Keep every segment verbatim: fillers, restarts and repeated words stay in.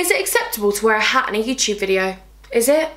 Is it acceptable to wear a hat in a YouTube video? Is it?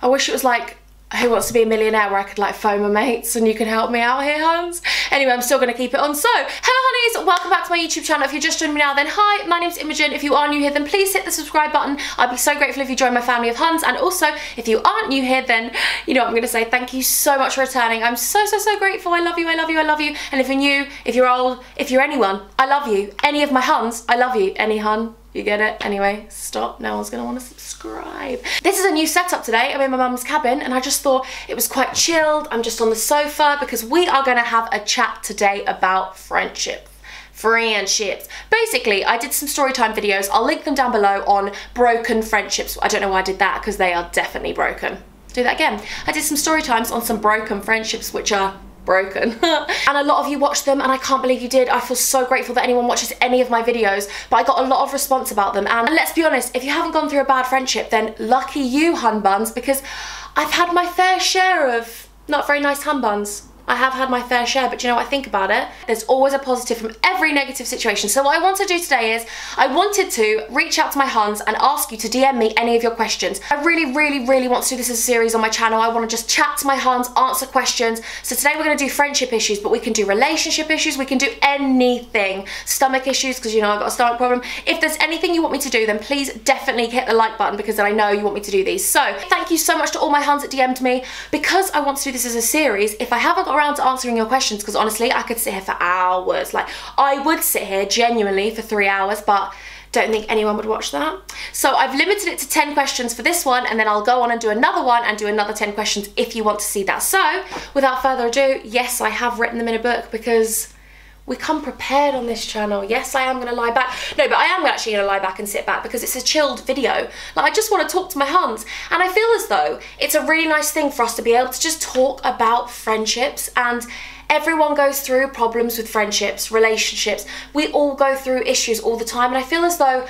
I wish it was like Who Wants to Be a Millionaire, where I could like phone my mates and you can help me out here, Hans. Anyway, I'm still going to keep it on. So, hello honeys, welcome back to my YouTube channel. If you're just joining me now, then hi, my name's Imogen. If you are new here, then please hit the subscribe button. I'd be so grateful if you join my family of Huns. And also, if you aren't new here, then you know what I'm going to say. Thank you so much for returning. I'm so, so, so grateful. I love you, I love you, I love you. And if you're new, if you're old, if you're anyone, I love you. Any of my Huns, I love you. Any Hun. You get it? Anyway, stop. No one's gonna wanna subscribe. This is a new setup today. I'm in my mum's cabin and I just thought it was quite chilled. I'm just on the sofa because we are gonna have a chat today about friendship. Friendships. Basically, I did some story time videos. I'll link them down below on broken friendships. I don't know why I did that because they are definitely broken. Do that again. I did some story times on some broken friendships which are broken and a lot of you watched them and I can't believe you did. I feel so grateful that anyone watches any of my videos, but I got a lot of response about them. And let's be honest, if you haven't gone through a bad friendship, then lucky you, hun buns, because I've had my fair share of not very nice hun buns. I have had my fair share, but you know what, I think about it, there's always a positive from every negative situation. So what I want to do today is, I wanted to reach out to my Huns and ask you to D M me any of your questions. I really, really, really want to do this as a series on my channel. I want to just chat to my Huns, answer questions. So today we're going to do friendship issues, but we can do relationship issues, we can do anything. Stomach issues, because you know I've got a stomach problem. If there's anything you want me to do, then please definitely hit the like button, because then I know you want me to do these. So, thank you so much to all my Huns that D M'd me. Because I want to do this as a series, if I haven't got around to answering your questions, because honestly I could sit here for hours. Like I would sit here genuinely for three hours, but don't think anyone would watch that. So I've limited it to ten questions for this one, and then I'll go on and do another one and do another ten questions if you want to see that. So without further ado, yes, I have written them in a book because we come prepared on this channel. Yes, I am going to lie back. No, but I am actually going to lie back and sit back because it's a chilled video. Like, I just want to talk to my Huns. And I feel as though it's a really nice thing for us to be able to just talk about friendships. And everyone goes through problems with friendships, relationships. We all go through issues all the time. And I feel as though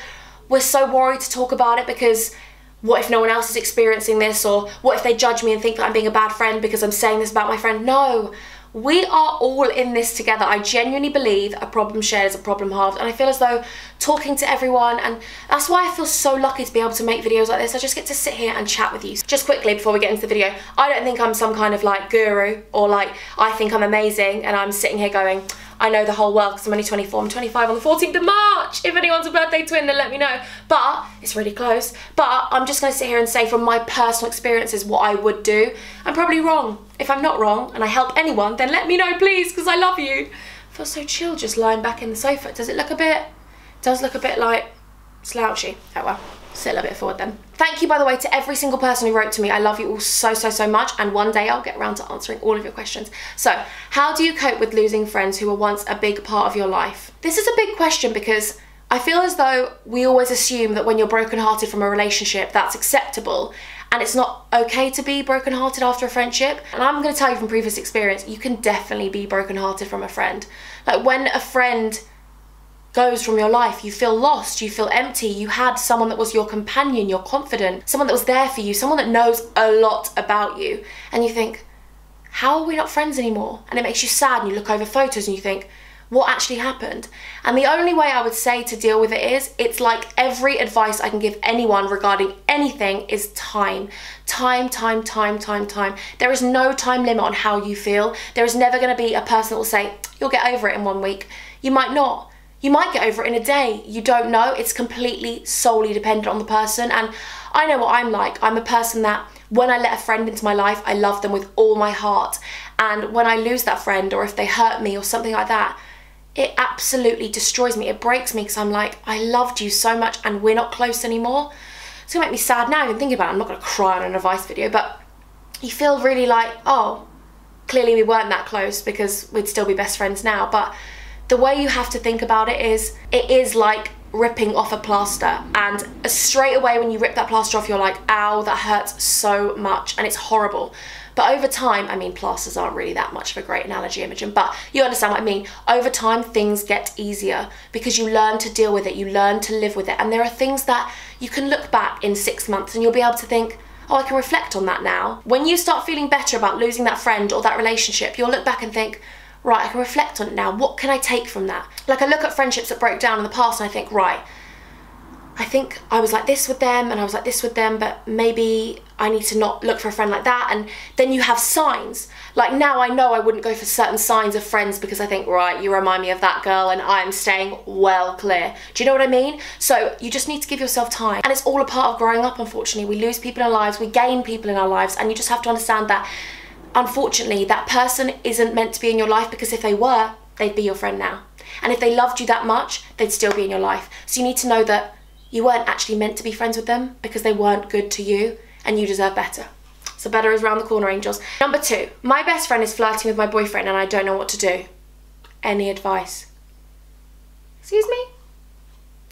we're so worried to talk about it because what if no one else is experiencing this? Or what if they judge me and think that I'm being a bad friend because I'm saying this about my friend? No. We are all in this together. I genuinely believe a problem shared is a problem halved, and I feel as though talking to everyone, and that's why I feel so lucky to be able to make videos like this. I just get to sit here and chat with you. Just quickly before we get into the video, I don't think I'm some kind of like guru or like I think I'm amazing and I'm sitting here going, I know the whole world because I'm only twenty-four. I'm twenty-five on the fourteenth of March. If anyone's a birthday twin, then let me know. But it's really close. But I'm just going to sit here and say from my personal experiences what I would do. I'm probably wrong. If I'm not wrong and I help anyone, then let me know, please, because I love you. I feel so chill just lying back in the sofa. Does it look a bit... It does look a bit like slouchy. Oh well. Sit a little bit forward then. Thank you, by the way, to every single person who wrote to me. I love you all so, so, so much, and one day I'll get around to answering all of your questions. So, how do you cope with losing friends who were once a big part of your life? This is a big question because I feel as though we always assume that when you're brokenhearted from a relationship, that's acceptable, and it's not okay to be brokenhearted after a friendship. And I'm going to tell you from previous experience, you can definitely be brokenhearted from a friend. Like when a friend goes from your life, you feel lost, you feel empty. You had someone that was your companion, your confidant, someone that was there for you, someone that knows a lot about you. And you think, how are we not friends anymore? And it makes you sad, and you look over photos and you think, what actually happened? And the only way I would say to deal with it is, it's like every advice I can give anyone regarding anything is time. Time, time, time, time, time. There is no time limit on how you feel. There is never going to be a person that will say, you'll get over it in one week. You might not. You might get over it in a day. You don't know. It's completely solely dependent on the person. And I know what I'm like. I'm a person that when I let a friend into my life, I love them with all my heart. And when I lose that friend, or if they hurt me or something like that, it absolutely destroys me. It breaks me because I'm like, I loved you so much and we're not close anymore. It's gonna make me sad now even thinking about it. I'm not gonna cry on an advice video, but you feel really like, oh, clearly we weren't that close because we'd still be best friends now. But the way you have to think about it is, it is like ripping off a plaster, and straight away when you rip that plaster off, you're like, ow, that hurts so much, and it's horrible. But over time, I mean, plasters aren't really that much of a great analogy, Imogen, but you understand what I mean. Over time, things get easier because you learn to deal with it, you learn to live with it, and there are things that you can look back in six months and you'll be able to think, oh, I can reflect on that now. When you start feeling better about losing that friend or that relationship, you'll look back and think, right, I can reflect on it now. What can I take from that? Like I look at friendships that broke down in the past and I think, right, I think I was like this with them and I was like this with them, but maybe I need to not look for a friend like that. And then you have signs. Like now I know I wouldn't go for certain signs of friends because I think, right, you remind me of that girl and I'm staying well clear. Do you know what I mean? So you just need to give yourself time. And it's all a part of growing up, unfortunately. We lose people in our lives, we gain people in our lives, and you just have to understand that, unfortunately, that person isn't meant to be in your life, because if they were, they'd be your friend now. And if they loved you that much, they'd still be in your life. So you need to know that you weren't actually meant to be friends with them because they weren't good to you, and you deserve better. So better is around the corner, angels. Number two, my best friend is flirting with my boyfriend and I don't know what to do. Any advice? Excuse me?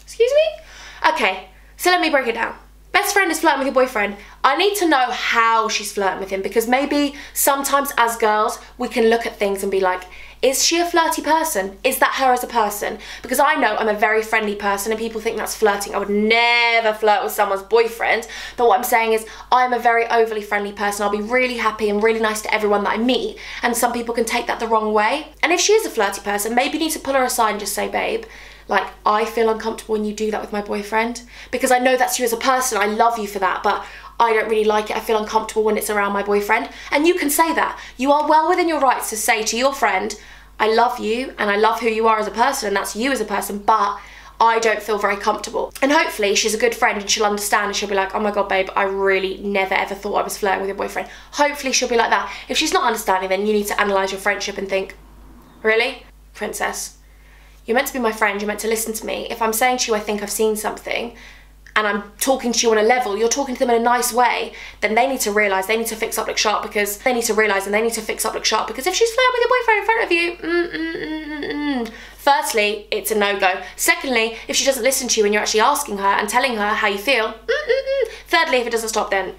Excuse me? Okay, so let me break it down. Best friend is flirting with your boyfriend. I need to know how she's flirting with him, because maybe sometimes as girls, we can look at things and be like, is she a flirty person? Is that her as a person? Because I know I'm a very friendly person and people think that's flirting. I would never flirt with someone's boyfriend. But what I'm saying is I'm a very overly friendly person. I'll be really happy and really nice to everyone that I meet. And some people can take that the wrong way. And if she is a flirty person, maybe you need to pull her aside and just say, babe, like, I feel uncomfortable when you do that with my boyfriend, because I know that's you as a person. I love you for that, but I don't really like it. I feel uncomfortable when it's around my boyfriend. And you can say that. You are well within your rights to say to your friend, I love you and I love who you are as a person, and that's you as a person, but I don't feel very comfortable. And hopefully she's a good friend and she'll understand, and she'll be like, oh my God, babe, I really never ever thought I was flirting with your boyfriend. Hopefully she'll be like that. If she's not understanding, then you need to analyse your friendship and think, really? Princess, you're meant to be my friend. You're meant to listen to me. If I'm saying to you, I think I've seen something, and I'm talking to you on a level, you're talking to them in a nice way, then they need to realise, they need to fix up, look sharp, because they need to realise and they need to fix up, look sharp, because if she's flirting with your boyfriend in front of you, mm, mm, mm, mm, mm. Firstly, it's a no-go. Secondly, if she doesn't listen to you and you're actually asking her and telling her how you feel, mm, mm, mm. Thirdly, if it doesn't stop, then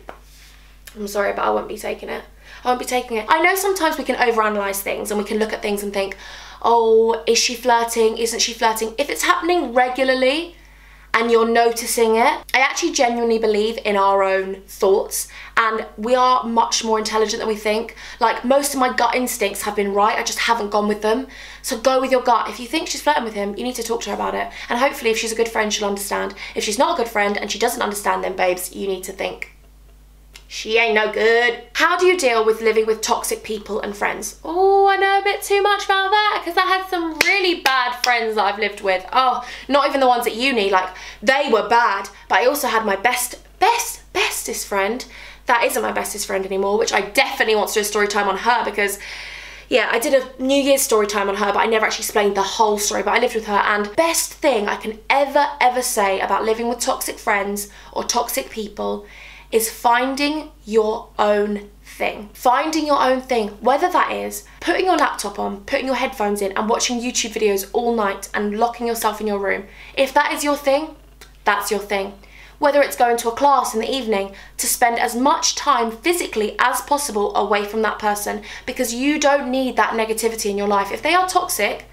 I'm sorry, but I won't be taking it. I won't be taking it. I know sometimes we can overanalyse things and we can look at things and think, oh, is she flirting? Isn't she flirting? If it's happening regularly, and you're noticing it, I actually genuinely believe in our own thoughts, and we are much more intelligent than we think. Like, most of my gut instincts have been right, I just haven't gone with them. So go with your gut. If you think she's flirting with him, you need to talk to her about it. And hopefully if she's a good friend, she'll understand. If she's not a good friend and she doesn't understand, then babes, you need to think, she ain't no good. How do you deal with living with toxic people and friends? Oh, I know a bit too much about that, because I had some really bad friends that I've lived with. Oh, not even the ones at uni, like, they were bad. But I also had my best, best, bestest friend that isn't my bestest friend anymore, which I definitely want to do a story time on her, because yeah, I did a New Year's story time on her, but I never actually explained the whole story, but I lived with her. And best thing I can ever, ever say about living with toxic friends or toxic people is finding your own thing. Finding your own thing, whether that is putting your laptop on, putting your headphones in and watching YouTube videos all night and locking yourself in your room. If that is your thing, that's your thing. Whether it's going to a class in the evening to spend as much time physically as possible away from that person, because you don't need that negativity in your life. If they are toxic,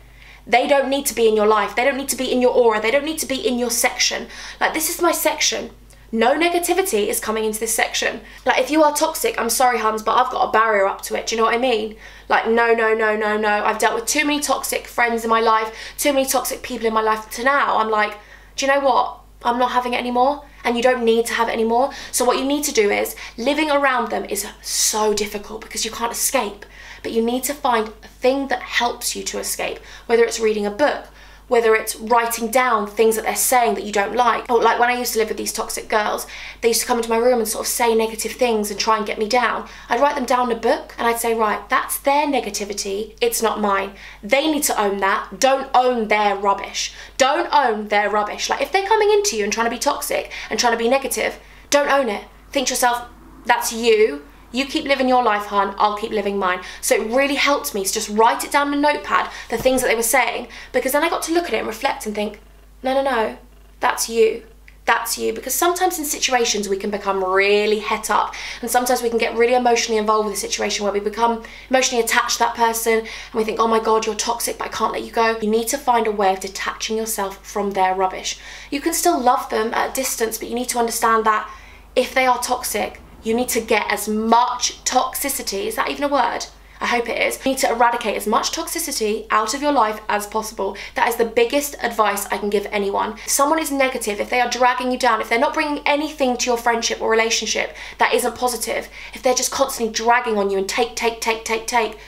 they don't need to be in your life. They don't need to be in your aura. They don't need to be in your section. Like, this is my section. No negativity is coming into this section. Like, if you are toxic, I'm sorry, Hums, but I've got a barrier up to it. Do you know what I mean? Like, no, no, no, no, no. I've dealt with too many toxic friends in my life, too many toxic people in my life. To now, I'm like, do you know what? I'm not having it anymore, and you don't need to have it anymore. So what you need to do is, living around them is so difficult because you can't escape, but you need to find a thing that helps you to escape, whether it's reading a book, whether it's writing down things that they're saying that you don't like. Or like when I used to live with these toxic girls, they used to come into my room and sort of say negative things and try and get me down. I'd write them down in a book and I'd say, right, that's their negativity, it's not mine. They need to own that. Don't own their rubbish. Don't own their rubbish. Like, if they're coming into you and trying to be toxic and trying to be negative, don't own it. Think to yourself, that's you. You keep living your life, hon, I'll keep living mine. So it really helped me to just write it down in a notepad, the things that they were saying, because then I got to look at it and reflect and think, no, no, no, that's you. That's you. Because sometimes in situations we can become really het up, and sometimes we can get really emotionally involved with a situation where we become emotionally attached to that person and we think, oh my God, you're toxic, but I can't let you go. You need to find a way of detaching yourself from their rubbish. You can still love them at a distance, but you need to understand that if they are toxic, you need to get as much toxicity, is that even a word? I hope it is. You need to eradicate as much toxicity out of your life as possible. That is the biggest advice I can give anyone. If someone is negative, if they are dragging you down, if they're not bringing anything to your friendship or relationship that isn't positive, if they're just constantly dragging on you and take, take, take, take, take,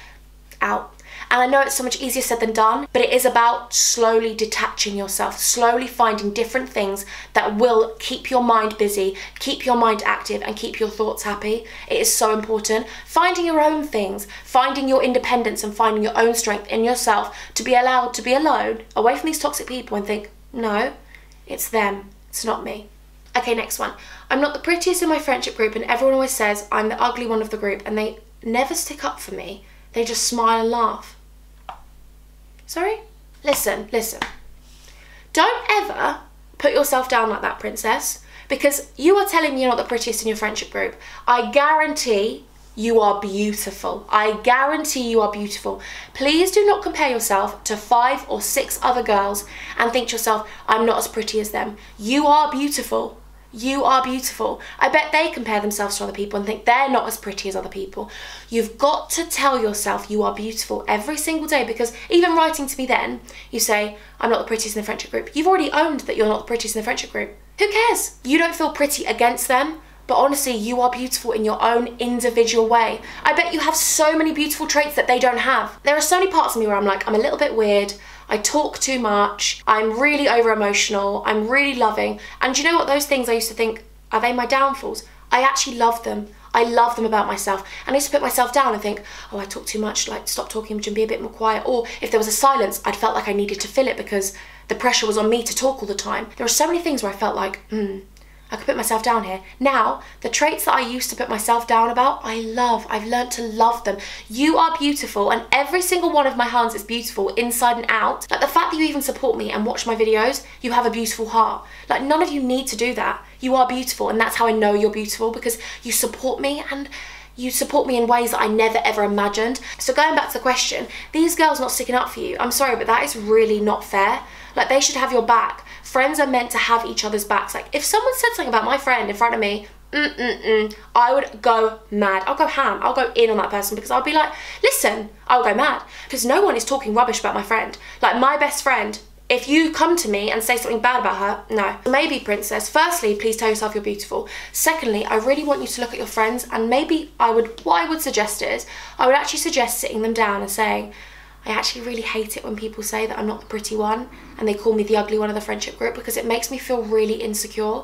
out. And I know it's so much easier said than done, but it is about slowly detaching yourself, slowly finding different things that will keep your mind busy, keep your mind active, and keep your thoughts happy. It is so important. Finding your own things, finding your independence and finding your own strength in yourself to be allowed to be alone, away from these toxic people and think, no, it's them, it's not me. Okay, next one. I'm not the prettiest in my friendship group and everyone always says I'm the ugly one of the group and they never stick up for me. They just smile and laugh. Sorry? Listen, listen. Don't ever put yourself down like that, princess, because you are telling me you're not the prettiest in your friendship group. I guarantee you are beautiful. I guarantee you are beautiful. Please do not compare yourself to five or six other girls and think to yourself, I'm not as pretty as them. You are beautiful. You are beautiful. I bet they compare themselves to other people and think they're not as pretty as other people. You've got to tell yourself you are beautiful every single day, because even writing to me then, you say, I'm not the prettiest in the friendship group. You've already owned that you're not the prettiest in the friendship group. Who cares? You don't feel pretty against them, but honestly, you are beautiful in your own individual way. I bet you have so many beautiful traits that they don't have. There are so many parts of me where I'm like, I'm a little bit weird. I talk too much, I'm really over emotional, I'm really loving. And you know what, those things I used to think, are they my downfalls? I actually love them. I love them about myself. And I used to put myself down and think, oh, I talk too much, like stop talking and be a bit more quiet. Or if there was a silence, I'd felt like I needed to fill it because the pressure was on me to talk all the time. There are so many things where I felt like, hmm, I could put myself down here. Now, the traits that I used to put myself down about, I love. I've learned to love them. You are beautiful, and every single one of my hands is beautiful, inside and out. Like, the fact that you even support me and watch my videos, you have a beautiful heart. Like, none of you need to do that. You are beautiful, and that's how I know you're beautiful, because you support me, and you support me in ways that I never ever imagined. So going back to the question, these girls not sticking up for you, I'm sorry, but that is really not fair. Like, they should have your back. Friends are meant to have each other's backs. Like, if someone said something about my friend in front of me, mm-mm-mm, I would go mad. I'll go ham. I'll go in on that person because I'll be like, listen, I'll go mad. Because no one is talking rubbish about my friend. Like, my best friend, if you come to me and say something bad about her, no. Maybe, princess, firstly, please tell yourself you're beautiful. Secondly, I really want you to look at your friends, and maybe I would, what I would suggest is, I would actually suggest sitting them down and saying, I actually really hate it when people say that I'm not the pretty one and they call me the ugly one of the friendship group, because it makes me feel really insecure,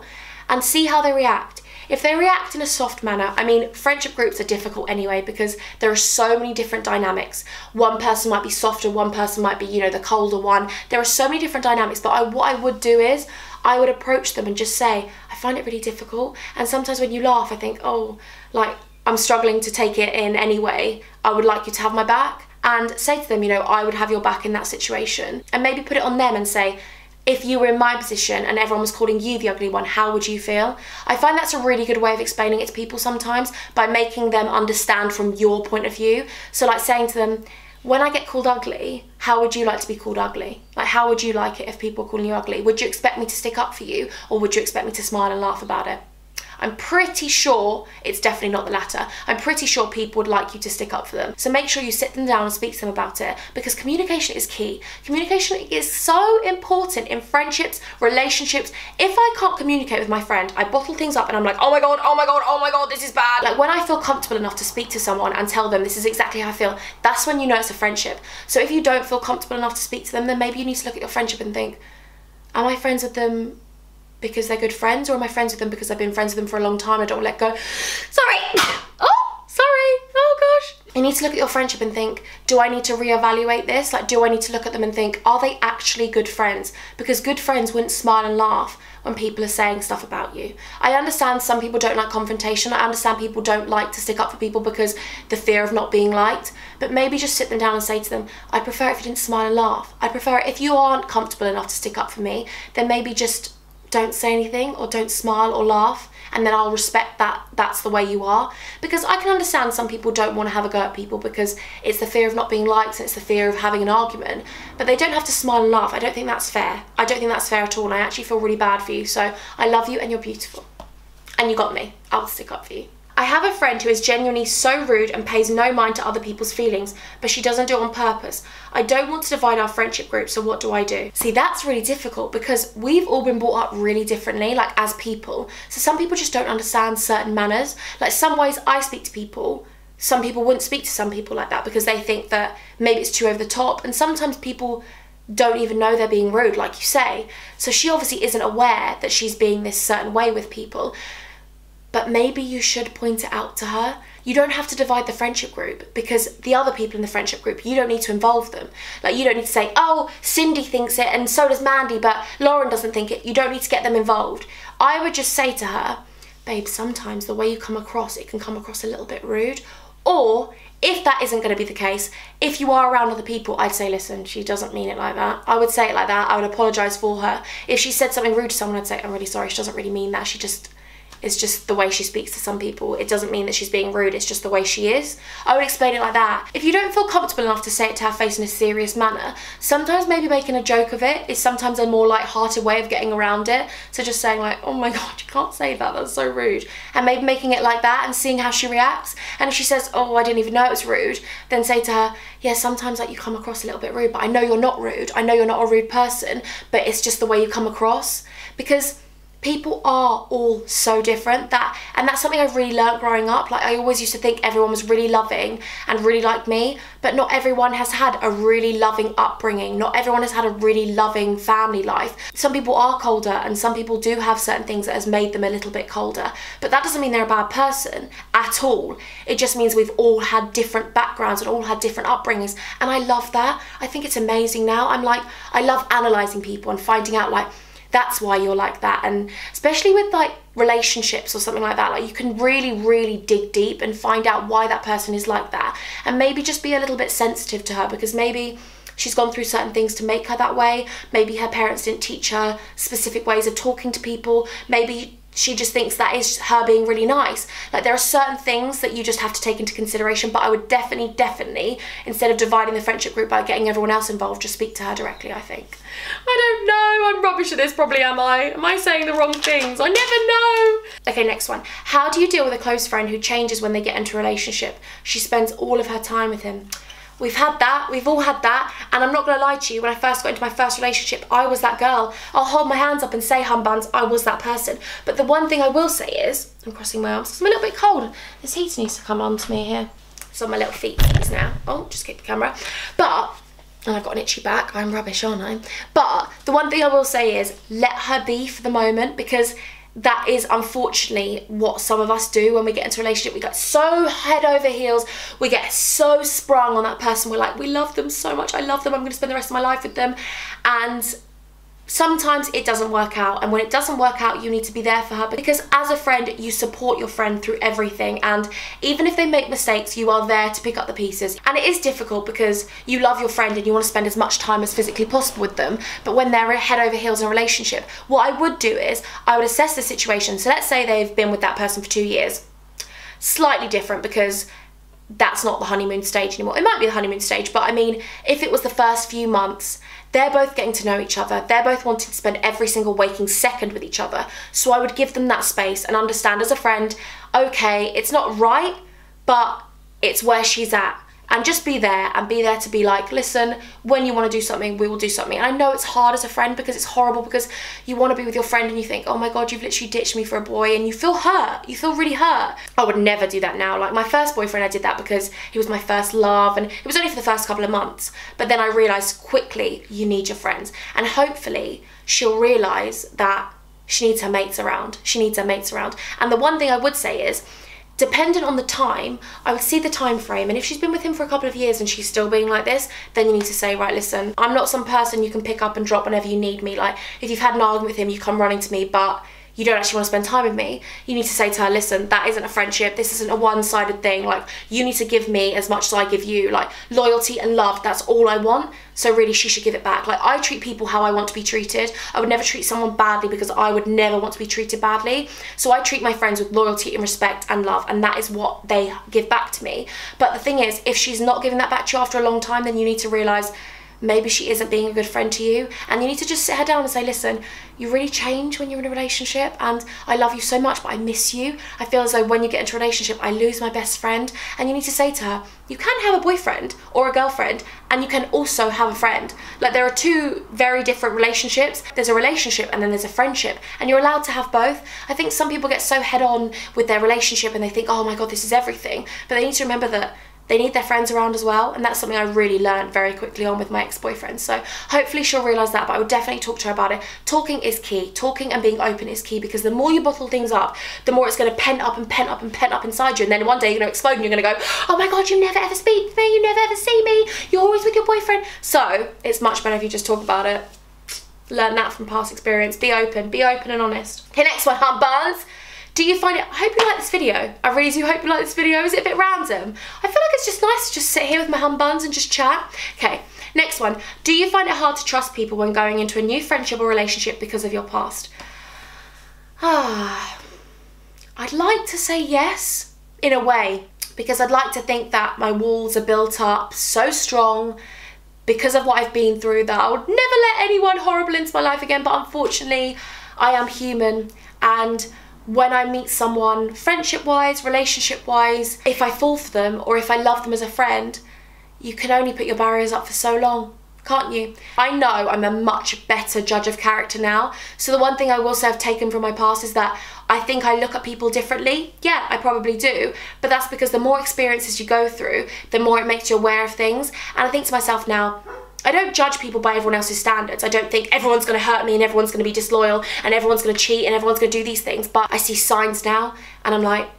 and see how they react. If they react in a soft manner, I mean, friendship groups are difficult anyway because there are so many different dynamics. One person might be softer, one person might be, you know, the colder one. There are so many different dynamics, but I, what I would do is I would approach them and just say, I find it really difficult, and sometimes when you laugh I think, oh, like, I'm struggling to take it in anyway. I would like you to have my back. And say to them, you know, I would have your back in that situation. And maybe put it on them and say, if you were in my position and everyone was calling you the ugly one, how would you feel? I find that's a really good way of explaining it to people sometimes, by making them understand from your point of view. So like saying to them, when I get called ugly, how would you like to be called ugly? Like, how would you like it if people were calling you ugly? Would you expect me to stick up for you, or would you expect me to smile and laugh about it? I'm pretty sure it's definitely not the latter. I'm pretty sure people would like you to stick up for them. So make sure you sit them down and speak to them about it, because communication is key. Communication is so important in friendships, relationships. If I can't communicate with my friend, I bottle things up and I'm like, oh my God, oh my God, oh my God, this is bad. Like, when I feel comfortable enough to speak to someone and tell them this is exactly how I feel, that's when you know it's a friendship. So if you don't feel comfortable enough to speak to them, then maybe you need to look at your friendship and think, am I friends with them because they're good friends, or am I friends with them because I've been friends with them for a long time and I don't let go? Sorry. Oh, sorry. Oh gosh. You need to look at your friendship and think, do I need to reevaluate this? Like, do I need to look at them and think, are they actually good friends? Because good friends wouldn't smile and laugh when people are saying stuff about you. I understand some people don't like confrontation. I understand people don't like to stick up for people because the fear of not being liked. But maybe just sit them down and say to them, I prefer it if you didn't smile and laugh. I prefer it if you aren't comfortable enough to stick up for me, then maybe just don't say anything or don't smile or laugh, and then I'll respect that that's the way you are. Because I can understand some people don't want to have a go at people because it's the fear of not being liked and it's the fear of having an argument, but they don't have to smile and laugh. I don't think that's fair. I don't think that's fair at all, and I actually feel really bad for you. So I love you and you're beautiful. And you got me. I'll stick up for you. I have a friend who is genuinely so rude and pays no mind to other people's feelings, but she doesn't do it on purpose. I don't want to divide our friendship group, so what do I do? See, that's really difficult because we've all been brought up really differently, like as people. So some people just don't understand certain manners. Like some ways I speak to people, some people wouldn't speak to some people like that because they think that maybe it's too over the top. And sometimes people don't even know they're being rude, like you say. So she obviously isn't aware that she's being this certain way with people. But maybe you should point it out to her. You don't have to divide the friendship group because the other people in the friendship group, you don't need to involve them. Like you don't need to say, oh, Cindy thinks it and so does Mandy, but Lauren doesn't think it. You don't need to get them involved. I would just say to her, babe, sometimes the way you come across, it can come across a little bit rude. Or if that isn't going to be the case, if you are around other people, I'd say, listen, she doesn't mean it like that. I would say it like that. I would apologise for her. If she said something rude to someone, I'd say, I'm really sorry. She doesn't really mean that. She just... It's just the way she speaks to some people. It doesn't mean that she's being rude, it's just the way she is. I would explain it like that. If you don't feel comfortable enough to say it to her face in a serious manner, sometimes maybe making a joke of it is sometimes a more light-hearted way of getting around it. So just saying like, oh my god, you can't say that, that's so rude. And maybe making it like that and seeing how she reacts. And if she says, oh, I didn't even know it was rude, then say to her, yeah, sometimes like you come across a little bit rude, but I know you're not rude. I know you're not a rude person, but it's just the way you come across. Because people are all so different, that and that's something I really learned growing up. Like I always used to think everyone was really loving and really liked me, but not everyone has had a really loving upbringing. Not everyone has had a really loving family life. Some people are colder and some people do have certain things that has made them a little bit colder, but that doesn't mean they're a bad person at all. It just means we've all had different backgrounds and all had different upbringings, and I love that. I think it's amazing now. I'm like, I love analysing people and finding out like, that's why you're like that. And especially with like relationships or something like that, like you can really, really dig deep and find out why that person is like that. And maybe just be a little bit sensitive to her because maybe she's gone through certain things to make her that way. Maybe her parents didn't teach her specific ways of talking to people. Maybe she just thinks that is her being really nice. Like there are certain things that you just have to take into consideration, but I would definitely, definitely, instead of dividing the friendship group by getting everyone else involved, just speak to her directly, I think. I don't know, I'm rubbish at this probably, am I? Am I saying the wrong things? I never know. Okay, next one. How do you deal with a close friend who changes when they get into a relationship? She spends all of her time with him. We've had that, we've all had that, and I'm not gonna lie to you, when I first got into my first relationship, I was that girl. I'll hold my hands up and say hum buns, I was that person. But the one thing I will say is, I'm crossing my arms, I'm a little bit cold. This heat needs to come on to me here. It's on my little feet now. Oh, just kick the camera. But, and I've got an itchy back, I'm rubbish, aren't I? But the one thing I will say is, let her be for the moment, because that is unfortunately what some of us do when we get into a relationship. We get so head over heels, we get so sprung on that person. We're like, we love them so much, I love them, I'm gonna spend the rest of my life with them. And sometimes it doesn't work out, and when it doesn't work out, you need to be there for her, because as a friend, you support your friend through everything, and even if they make mistakes, you are there to pick up the pieces. And it is difficult because you love your friend and you want to spend as much time as physically possible with them, but when they're head over heels in a relationship, what I would do is, I would assess the situation. So let's say they've been with that person for two years. Slightly different because that's not the honeymoon stage anymore. It might be the honeymoon stage, but I mean, if it was the first few months, they're both getting to know each other. They're both wanting to spend every single waking second with each other. So I would give them that space and understand as a friend, okay, it's not right, but it's where she's at. And just be there, and be there to be like, listen, when you want to do something, we will do something. And I know it's hard as a friend because it's horrible, because you want to be with your friend and you think, oh my god, you've literally ditched me for a boy, and you feel hurt, you feel really hurt. I would never do that now. Like my first boyfriend, I did that because he was my first love, and it was only for the first couple of months. But then I realised quickly, you need your friends. And hopefully she'll realise that she needs her mates around. She needs her mates around. And the one thing I would say is, dependent on the time, I would see the time frame, and if she's been with him for a couple of years and she's still being like this, then you need to say, right, listen, I'm not some person you can pick up and drop whenever you need me. Like, if you've had an argument with him, you come running to me, but you don't actually want to spend time with me, you need to say to her, listen, that isn't a friendship, this isn't a one-sided thing, like, you need to give me as much as I give you, like, loyalty and love, that's all I want, so really she should give it back. Like, I treat people how I want to be treated. I would never treat someone badly because I would never want to be treated badly, so I treat my friends with loyalty and respect and love, and that is what they give back to me. But the thing is, if she's not giving that back to you after a long time, then you need to realise, maybe she isn't being a good friend to you, and you need to just sit her down and say, listen, you really change when you're in a relationship, and I love you so much, but I miss you. I feel as though when you get into a relationship, I lose my best friend. And you need to say to her, you can have a boyfriend or a girlfriend, and you can also have a friend. Like, there are two very different relationships. There's a relationship and then there's a friendship, and you're allowed to have both. I think some people get so head on with their relationship and they think, oh my God, this is everything. But they need to remember that they need their friends around as well, and that's something I really learned very quickly on with my ex-boyfriend. So hopefully she'll realise that, but I would definitely talk to her about it. Talking is key. Talking and being open is key, because the more you bottle things up, the more it's going to pent up and pent up and pent up inside you, and then one day you're going to explode and you're going to go, oh my God, you never ever speak to me, you never ever see me, you're always with your boyfriend. So it's much better if you just talk about it. Learn that from past experience. Be open. Be open and honest. Okay, next one, huh, Burns? Do you find it, I hope you like this video. I really do hope you like this video. Is it a bit random? I feel like it's just nice to just sit here with my hum buns and just chat. Okay, next one. Do you find it hard to trust people when going into a new friendship or relationship because of your past? Ah, I'd like to say yes, in a way, because I'd like to think that my walls are built up so strong because of what I've been through that I would never let anyone horrible into my life again. But unfortunately, I am human, and when I meet someone, friendship-wise, relationship-wise, if I fall for them or if I love them as a friend, you can only put your barriers up for so long, can't you? I know I'm a much better judge of character now. So the one thing I will say I've taken from my past is that I think I look at people differently. Yeah, I probably do, but that's because the more experiences you go through, the more it makes you aware of things. And I think to myself now, I don't judge people by everyone else's standards. I don't think everyone's going to hurt me and everyone's going to be disloyal and everyone's going to cheat and everyone's going to do these things. But I see signs now and I'm like,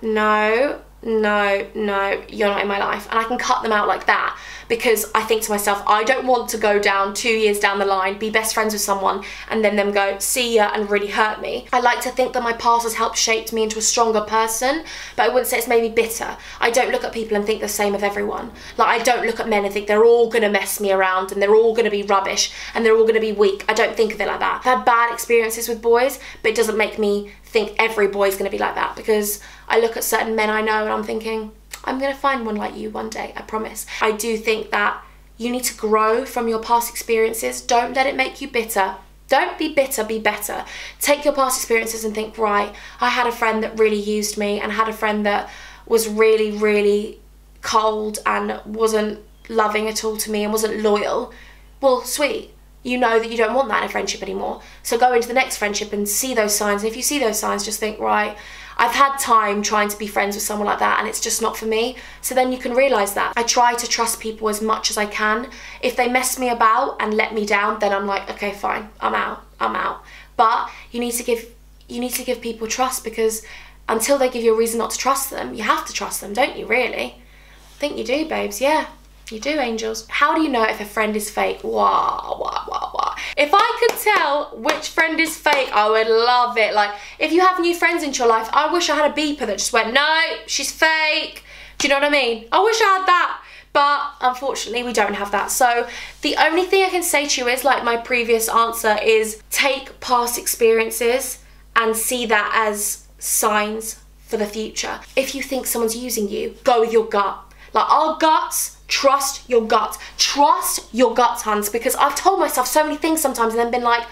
no, no, no, you're not in my life. And I can cut them out like that, because I think to myself, I don't want to go down two years down the line, be best friends with someone and then them go, see ya, and really hurt me. I like to think that my past has helped shape me into a stronger person, but I wouldn't say it's made me bitter. I don't look at people and think the same of everyone. Like, I don't look at men and think they're all gonna mess me around and they're all gonna be rubbish and they're all gonna be weak. I don't think of it like that. I've had bad experiences with boys, but it doesn't make me think every boy's gonna be like that, because I look at certain men I know and I'm thinking, I'm gonna find one like you one day, I promise. I do think that you need to grow from your past experiences. Don't let it make you bitter. Don't be bitter, be better. Take your past experiences and think, right, I had a friend that really used me, and had a friend that was really, really cold and wasn't loving at all to me and wasn't loyal. Well, sweet. You know that you don't want that in a friendship anymore. So go into the next friendship and see those signs. And if you see those signs, just think, right, I've had time trying to be friends with someone like that and it's just not for me. So then you can realise that. I try to trust people as much as I can. If they mess me about and let me down, then I'm like, okay, fine, I'm out, I'm out. But you need to give, you need to give people trust, because until they give you a reason not to trust them, you have to trust them, don't you, really? I think you do, babes, yeah. You do, angels. How do you know if a friend is fake? Wah, wah, wah, wah. If I could tell which friend is fake, I would love it. Like, if you have new friends into your life, I wish I had a beeper that just went, no, she's fake. Do you know what I mean? I wish I had that. But unfortunately, we don't have that. So the only thing I can say to you is, like my previous answer, is take past experiences and see that as signs for the future. If you think someone's using you, go with your gut. Like, our guts... Trust your gut. Trust your gut, huns, because I've told myself so many things sometimes and then been like,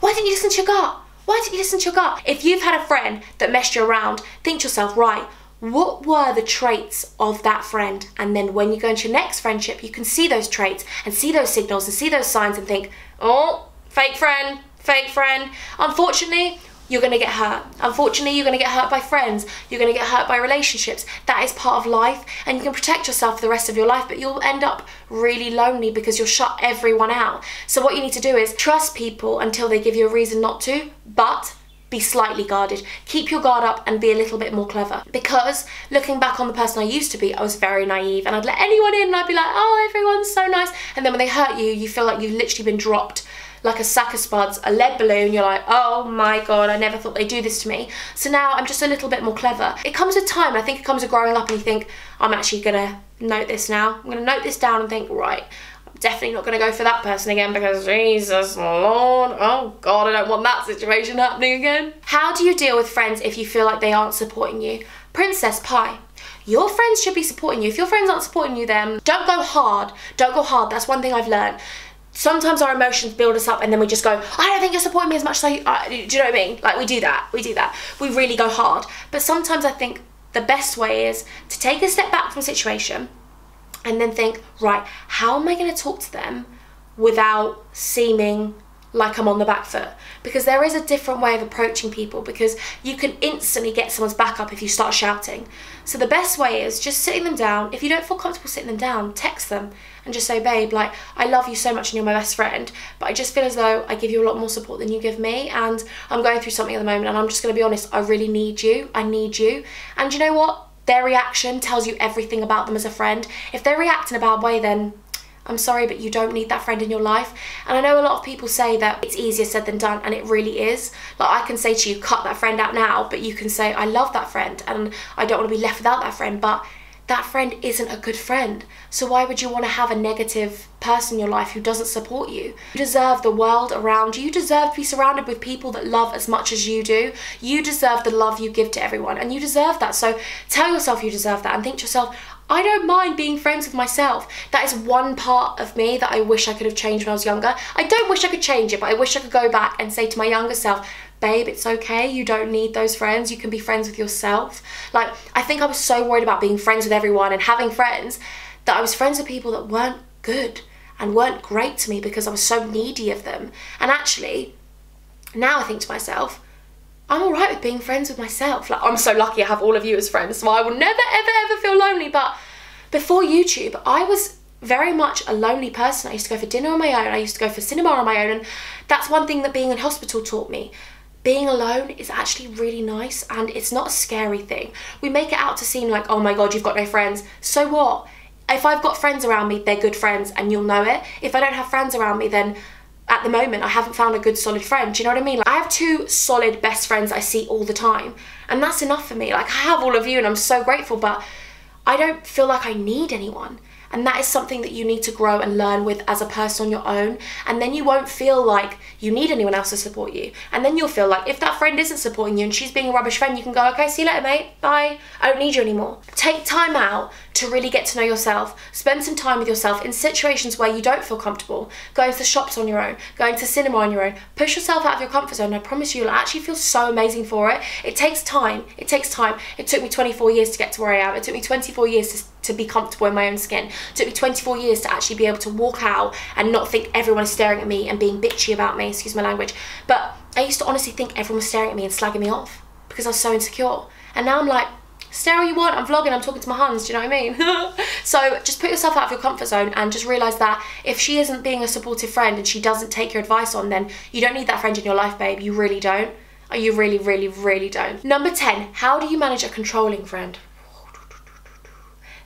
why didn't you listen to your gut? Why didn't you listen to your gut? If you've had a friend that messed you around, think to yourself, right, what were the traits of that friend? And then when you go into your next friendship, you can see those traits and see those signals and see those signs and think, oh, fake friend, fake friend. Unfortunately, you're gonna get hurt. Unfortunately, you're gonna get hurt by friends. You're gonna get hurt by relationships. That is part of life, and you can protect yourself for the rest of your life, but you'll end up really lonely because you'll shut everyone out. So what you need to do is trust people until they give you a reason not to, but be slightly guarded. Keep your guard up and be a little bit more clever. Because looking back on the person I used to be, I was very naive and I'd let anyone in and I'd be like, oh, everyone's so nice. And then when they hurt you, you feel like you've literally been dropped like a sack of spuds, a lead balloon. You're like, oh my God, I never thought they'd do this to me. So now I'm just a little bit more clever. It comes with time, and I think it comes with growing up, and you think, I'm actually gonna note this now. I'm gonna note this down and think, right, I'm definitely not gonna go for that person again, because Jesus Lord, oh God, I don't want that situation happening again. How do you deal with friends if you feel like they aren't supporting you? Princess Pie. Your friends should be supporting you. If your friends aren't supporting you, then don't go hard. Don't go hard. That's one thing I've learned. Sometimes our emotions build us up and then we just go, I don't think you're supporting me as much as I, uh, do you know what I mean? Like we do that, we do that. We really go hard. But sometimes I think the best way is to take a step back from a situation and then think, right, how am I gonna talk to them without seeming like I'm on the back foot? Because there is a different way of approaching people, because you can instantly get someone's back up if you start shouting. So the best way is just sitting them down. If you don't feel comfortable sitting them down, text them and just say, babe, like, I love you so much and you're my best friend, but I just feel as though I give you a lot more support than you give me, and I'm going through something at the moment, and I'm just gonna be honest, I really need you, I need you. And you know what? Their reaction tells you everything about them as a friend. If they react in a bad way, then I'm sorry, but you don't need that friend in your life. And I know a lot of people say that it's easier said than done, and it really is. Like, I can say to you, cut that friend out now, but you can say, I love that friend and I don't want to be left without that friend, but that friend isn't a good friend. So why would you want to have a negative person in your life who doesn't support you? You deserve the world around you. You deserve to be surrounded with people that love as much as you do. You deserve the love you give to everyone, and you deserve that. So tell yourself you deserve that, and think to yourself, I don't mind being friends with myself. That is one part of me that I wish I could have changed when I was younger. I don't wish I could change it, but I wish I could go back and say to my younger self, babe, it's okay, you don't need those friends, you can be friends with yourself. Like, I think I was so worried about being friends with everyone and having friends that I was friends with people that weren't good and weren't great to me because I was so needy of them. And actually, now I think to myself, I'm all right with being friends with myself. Like, I'm so lucky I have all of you as friends, so I will never, ever, ever feel lonely. But before YouTube, I was very much a lonely person. I used to go for dinner on my own. I used to go for cinema on my own. And that's one thing that being in hospital taught me. Being alone is actually really nice, and it's not a scary thing. We make it out to seem like, oh my God, you've got no friends. So what? If I've got friends around me, they're good friends, and you'll know it. If I don't have friends around me, then at the moment, I haven't found a good solid friend. Do you know what I mean? Like, I have two solid best friends I see all the time, and that's enough for me. Like, I have all of you and I'm so grateful, but I don't feel like I need anyone. And that is something that you need to grow and learn with as a person on your own. And then you won't feel like you need anyone else to support you. And then you'll feel like if that friend isn't supporting you and she's being a rubbish friend, you can go, okay, see you later, mate, bye. I don't need you anymore. Take time out to really get to know yourself. Spend some time with yourself in situations where you don't feel comfortable. Going to the shops on your own, going to cinema on your own. Push yourself out of your comfort zone. I promise you, you'll actually feel so amazing for it. It takes time, it takes time. It took me twenty-four years to get to where I am. It took me twenty-four years to, to be comfortable in my own skin. It took me twenty-four years to actually be able to walk out and not think everyone is staring at me and being bitchy about me, excuse my language. But I used to honestly think everyone was staring at me and slagging me off because I was so insecure. And now I'm like, stare all you want, I'm vlogging, I'm talking to my huns, do you know what I mean? So just put yourself out of your comfort zone and just realise that if she isn't being a supportive friend and she doesn't take your advice on, then you don't need that friend in your life, babe, you really don't. You really, really, really don't. Number ten, how do you manage a controlling friend?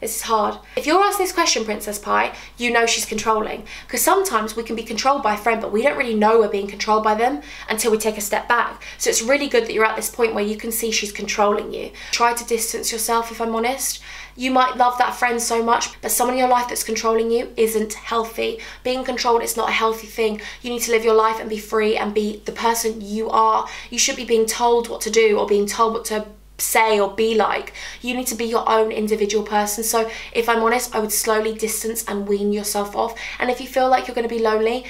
This is hard. If you're asking this question, Princess Pie, you know she's controlling. Because sometimes we can be controlled by a friend, but we don't really know we're being controlled by them until we take a step back. So it's really good that you're at this point where you can see she's controlling you. Try to distance yourself, if I'm honest. You might love that friend so much, but someone in your life that's controlling you isn't healthy. Being controlled is not a healthy thing. You need to live your life and be free and be the person you are. You should be being told what to do or being told what to say or be like. You need to be your own individual person. So if I'm honest, I would slowly distance and wean yourself off. And if you feel like you're going to be lonely,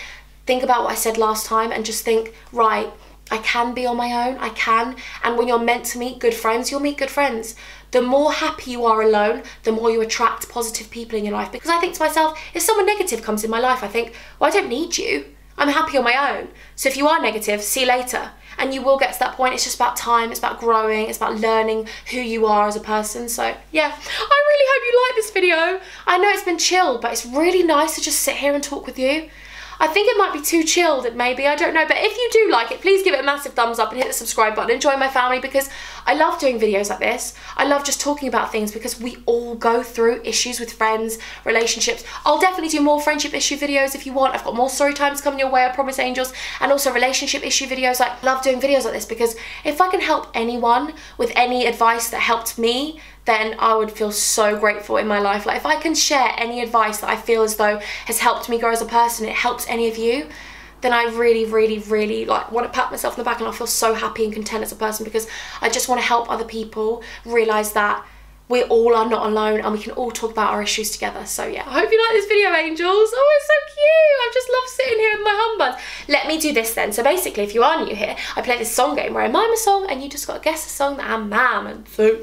think about what I said last time and just think, right, I can be on my own, I can. And when you're meant to meet good friends, you'll meet good friends. The more happy you are alone, the more you attract positive people in your life. Because I think to myself, if someone negative comes in my life, I think, well, I don't need you. I'm happy on my own. So if you are negative, see you later. And you will get to that point. It's just about time, it's about growing, it's about learning who you are as a person. So yeah, I really hope you like this video. I know it's been chill, but it's really nice to just sit here and talk with you. I think it might be too chilled, maybe, I don't know. But if you do like it, please give it a massive thumbs up and hit the subscribe button and join my family, because I love doing videos like this. I love just talking about things, because we all go through issues with friends, relationships. I'll definitely do more friendship issue videos if you want. I've got more story times coming your way, I promise, angels. And also relationship issue videos. I love doing videos like this, because if I can help anyone with any advice that helped me, then I would feel so grateful in my life. Like, if I can share any advice that I feel as though has helped me grow as a person, it helps any of you, then I really, really, really like want to pat myself on the back, and I feel so happy and content as a person, because I just want to help other people realise that we all are not alone and we can all talk about our issues together. So yeah, I hope you like this video, angels. Oh, it's so cute. I just love sitting here with my hum buns. Let me do this then. So basically, if you are new here, I play this song game where I mime a song and you just got to guess the song that I mime and so.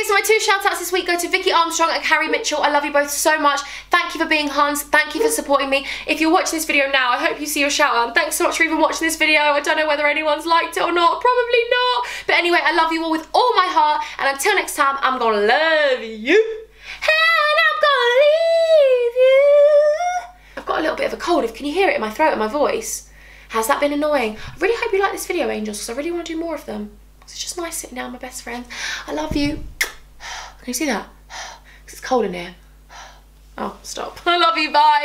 So my two shout outs this week go to Vicky Armstrong and Carrie Mitchell. I love you both so much. Thank you for being Hans. Thank you for supporting me. If you're watching this video now, I hope you see your shout out. And thanks so much for even watching this video. I don't know whether anyone's liked it or not. Probably not. But anyway, I love you all with all my heart. And until next time, I'm gonna love you. And I'm gonna leave you. I've got a little bit of a cold. If can you hear it in my throat and my voice? Has that been annoying? I really hope you like this video, angels, because I really want to do more of them. It's just nice sitting down with my best friends. I love you. Can you see that? Because it's cold in here. Oh, stop. I love you, bye.